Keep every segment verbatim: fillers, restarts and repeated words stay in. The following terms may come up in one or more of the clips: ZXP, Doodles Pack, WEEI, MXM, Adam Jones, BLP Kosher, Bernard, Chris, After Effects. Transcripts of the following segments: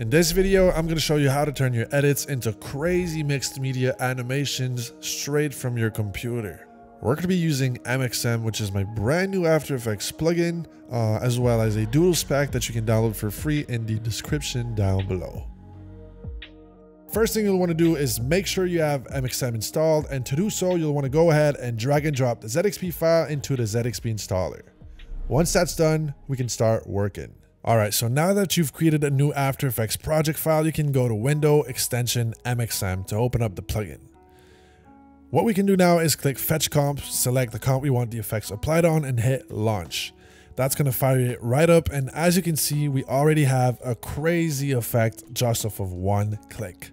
In this video, I'm going to show you how to turn your edits into crazy mixed media animations straight from your computer. We're going to be using M X M, which is my brand new After Effects plugin, uh, as well as a Doodles pack that you can download for free in the description down below. First thing you'll want to do is make sure you have M X M installed, and to do so, you'll want to go ahead and drag and drop the Z X P file into the Z X P installer. Once that's done, we can start working. All right, so now that you've created a new After Effects project file, you can go to Window, Extension, M X M to open up the plugin. What we can do now is click Fetch Comp, select the comp we want the effects applied on, and hit Launch. That's gonna fire it right up, and as you can see, we already have a crazy effect just off of one click.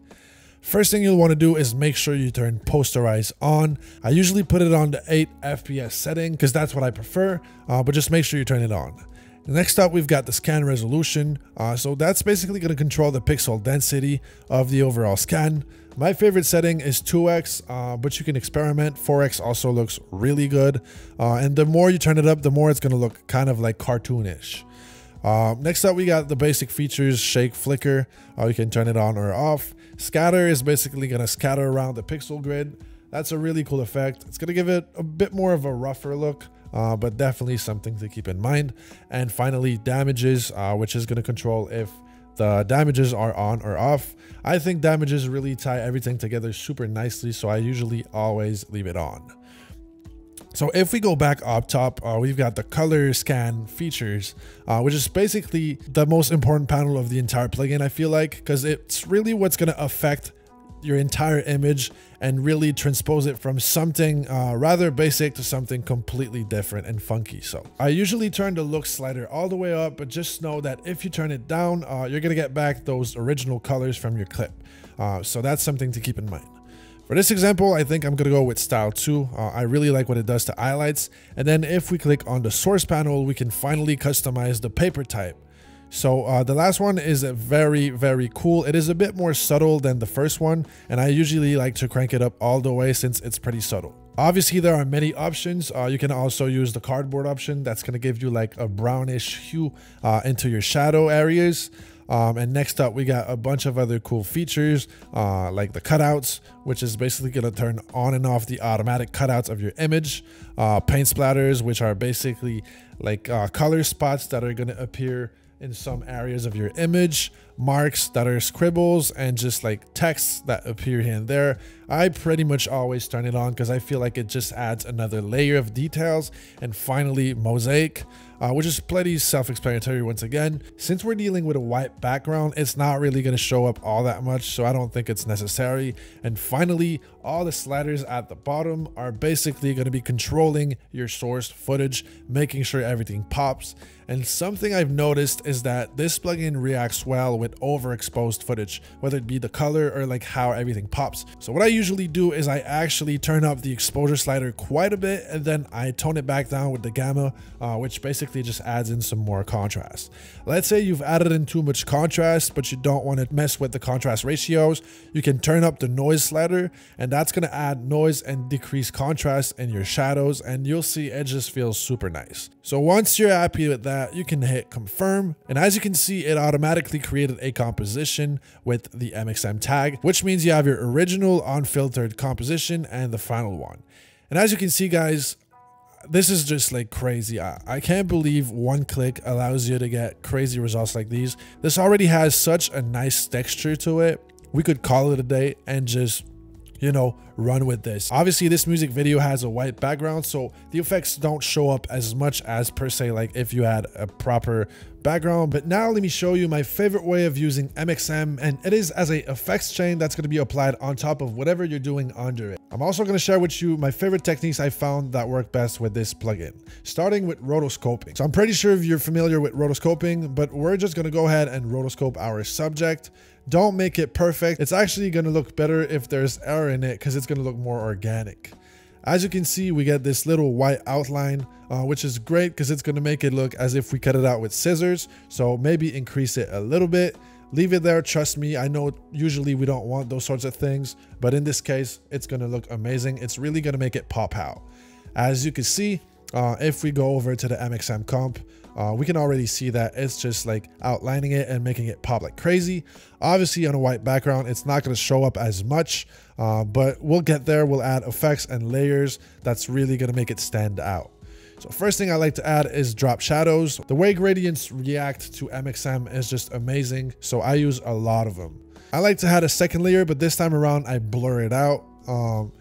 First thing you'll wanna do is make sure you turn Posterize on. I usually put it on the eight F P S setting, because that's what I prefer, uh, but just make sure you turn it on. Next up, we've got the scan resolution. Uh, so that's basically going to control the pixel density of the overall scan. My favorite setting is two X, uh, but you can experiment. four X also looks really good. Uh, and the more you turn it up, the more it's going to look kind of like cartoonish. Uh, next up, we got the basic features, shake, flicker. Uh, you can turn it on or off. Scatter is basically going to scatter around the pixel grid. That's a really cool effect. It's going to give it a bit more of a rougher look. Uh, but definitely something to keep in mind. And finally, damages, uh, which is going to control if the damages are on or off. I think damages really tie everything together super nicely, so I usually always leave it on. So if we go back up top, uh, we've got the color scan features, uh, which is basically the most important panel of the entire plugin, I feel like, because it's really what's going to affect your entire image and really transpose it from something uh, rather basic to something completely different and funky. So I usually turn the look slider all the way up, but just know that if you turn it down, uh, you're gonna get back those original colors from your clip. Uh, so that's something to keep in mind. For this example, I think I'm gonna go with style two. Uh, I really like what it does to highlights. And then if we click on the source panel, we can finally customize the paper type. So uh, the last one is very, very cool. It is a bit more subtle than the first one, and I usually like to crank it up all the way since it's pretty subtle. Obviously, there are many options. Uh, you can also use the cardboard option. That's gonna give you like a brownish hue uh, into your shadow areas. Um, and next up, we got a bunch of other cool features uh, like the cutouts, which is basically gonna turn on and off the automatic cutouts of your image. Uh, paint splatters, which are basically like uh, color spots that are gonna appear in some areas of your image, marks that are scribbles, and just like texts that appear here and there. I pretty much always turn it on because I feel like it just adds another layer of details. And finally, mosaic, uh, which is pretty self-explanatory once again. Since we're dealing with a white background, it's not really gonna show up all that much, so I don't think it's necessary. And finally, all the sliders at the bottom are basically gonna be controlling your source footage, making sure everything pops. And something I've noticed is that this plugin reacts well with overexposed footage, whether it be the color or like how everything pops. So what I usually do is I actually turn up the exposure slider quite a bit, and then I tone it back down with the gamma, uh, which basically just adds in some more contrast. Let's say you've added in too much contrast, but you don't want to mess with the contrast ratios. You can turn up the noise slider, and that's going to add noise and decrease contrast in your shadows, and you'll see it just feels super nice. So once you're happy with that, you can hit confirm, and as you can see, it automatically created a composition with the M X M tag, which means you have your original unfiltered composition and the final one. And as you can see, guys, this is just like crazy. I, I can't believe one click allows you to get crazy results like these. This already has such a nice texture to it. We could call it a day and just, you know, run with this. Obviously, this music video has a white background, so the effects don't show up as much as per se, like if you had a proper background. But now let me show you my favorite way of using M X M, and it is as a effects chain that's gonna be applied on top of whatever you're doing under it. I'm also gonna share with you my favorite techniques I found that work best with this plugin, starting with rotoscoping. So I'm pretty sure if you're familiar with rotoscoping, but we're just gonna go ahead and rotoscope our subject. Don't make it perfect. It's actually going to look better if there's error in it because it's going to look more organic. As you can see, we get this little white outline, uh, which is great because it's going to make it look as if we cut it out with scissors. So maybe increase it a little bit. Leave it there. Trust me, I know usually we don't want those sorts of things, but in this case, it's going to look amazing. It's really going to make it pop out. As you can see, Uh, if we go over to the M X M comp, uh, we can already see that it's just like outlining it and making it pop like crazy. Obviously on a white background, it's not going to show up as much, uh, but we'll get there. We'll add effects and layers. That's really going to make it stand out. So first thing I like to add is drop shadows. The way gradients react to M X M is just amazing. So I use a lot of them. I like to add a second layer, but this time around I blur it out. Um,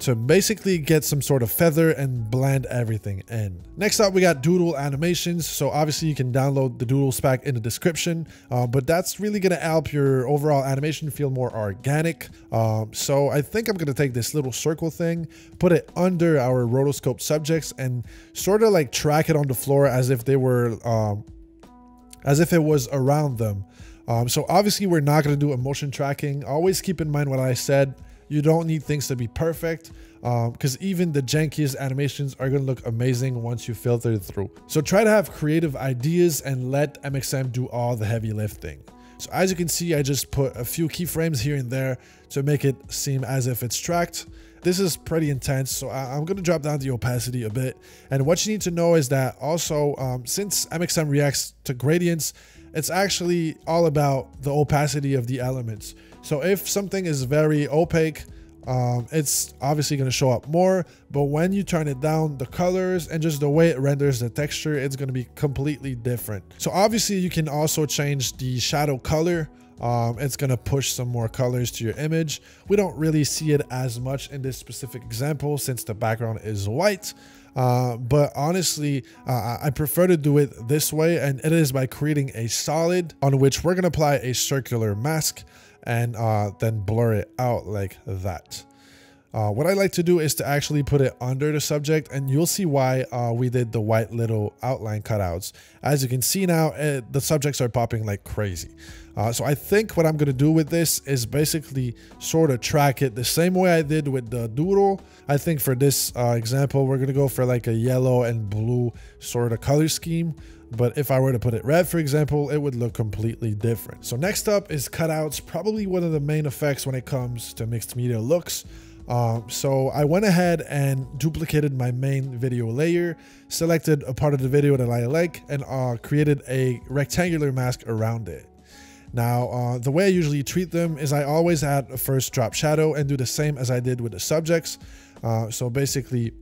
to basically get some sort of feather and blend everything in. Next up, we got doodle animations. So obviously you can download the doodle pack in the description, uh, but that's really gonna help your overall animation feel more organic. Um, so I think I'm gonna take this little circle thing, put it under our rotoscope subjects and sort of like track it on the floor as if they were, um, as if it was around them. Um, so obviously we're not gonna do emotion tracking. Always keep in mind what I said. You don't need things to be perfect because um, even the jankiest animations are going to look amazing once you filter it through. So try to have creative ideas and let M X M do all the heavy lifting. So as you can see, I just put a few keyframes here and there to make it seem as if it's tracked. This is pretty intense, so I'm going to drop down the opacity a bit. And what you need to know is that also, um, since M X M reacts to gradients, it's actually all about the opacity of the elements. So if something is very opaque, um, it's obviously going to show up more, but when you turn it down, the colors and just the way it renders the texture, it's going to be completely different. So obviously you can also change the shadow color. Um, it's going to push some more colors to your image. We don't really see it as much in this specific example since the background is white. Uh, but honestly, uh, I prefer to do it this way, and it is by creating a solid on which we're going to apply a circular mask and uh, then blur it out like that. Uh, what I like to do is to actually put it under the subject, and you'll see why uh, we did the white little outline cutouts. As you can see now, it, the subjects are popping like crazy. Uh, so I think what I'm gonna do with this is basically sort of track it the same way I did with the doodle. I think for this uh, example, we're gonna go for like a yellow and blue sort of color scheme. But if I were to put it red, for example, it would look completely different. So next up is cutouts, probably one of the main effects when it comes to mixed media looks. Um, so I went ahead and duplicated my main video layer, selected a part of the video that I like, and uh, created a rectangular mask around it. Now, uh, the way I usually treat them is I always add a first drop shadow and do the same as I did with the subjects. Uh, so basically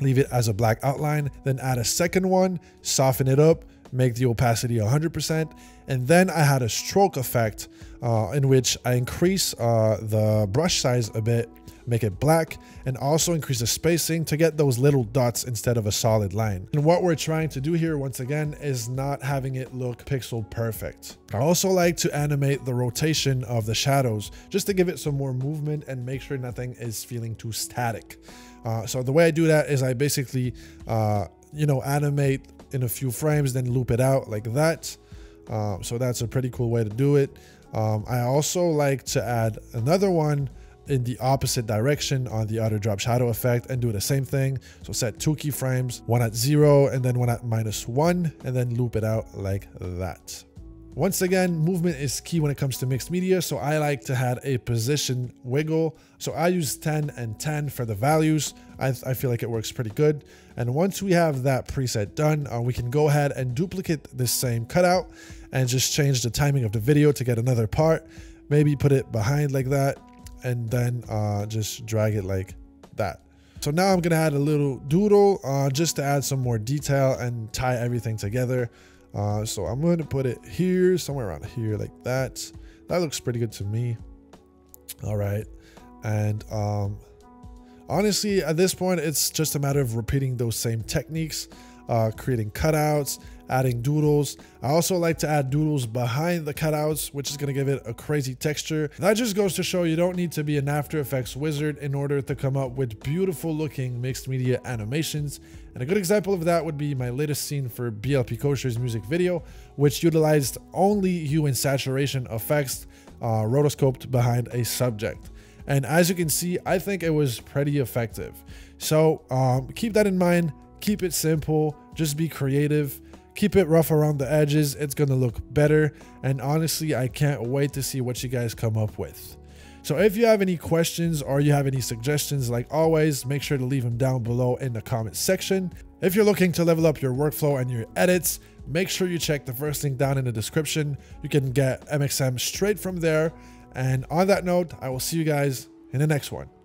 leave it as a black outline, then add a second one, soften it up, make the opacity one hundred percent. And then I had a stroke effect uh, in which I increase uh, the brush size a bit, make it black, and also increase the spacing to get those little dots instead of a solid line. And what we're trying to do here once again is not having it look pixel perfect. I also like to animate the rotation of the shadows just to give it some more movement and make sure nothing is feeling too static. Uh, so the way I do that is I basically, uh, you know, animate in a few frames, then loop it out like that. Uh, so that's a pretty cool way to do it. Um, I also like to add another one in the opposite direction on the other drop shadow effect and do the same thing. So set two keyframes, one at zero and then one at minus one, and then loop it out like that. Once again, movement is key when it comes to mixed media. So I like to add a position wiggle. So I use ten and ten for the values. I, I feel like it works pretty good. And once we have that preset done, uh, we can go ahead and duplicate this same cutout and just change the timing of the video to get another part. Maybe put it behind like that, and then uh, just drag it like that. So now I'm gonna add a little doodle uh, just to add some more detail and tie everything together. Uh, so I'm gonna put it here, somewhere around here like that. That looks pretty good to me. All right. And um, honestly, at this point, it's just a matter of repeating those same techniques, uh, creating cutouts, adding doodles. I also like to add doodles behind the cutouts, which is going to give it a crazy texture. That just goes to show you don't need to be an After Effects wizard in order to come up with beautiful looking mixed media animations. And a good example of that would be my latest scene for B L P Kosher's music video, which utilized only hue and saturation effects uh, rotoscoped behind a subject. And as you can see, I think it was pretty effective. So um, keep that in mind, keep it simple, just be creative. Keep it rough around the edges. It's going to look better. And honestly, I can't wait to see what you guys come up with. So if you have any questions or you have any suggestions, like always, make sure to leave them down below in the comment section. If you're looking to level up your workflow and your edits, make sure you check the first link down in the description. You can get M X M straight from there. And on that note, I will see you guys in the next one.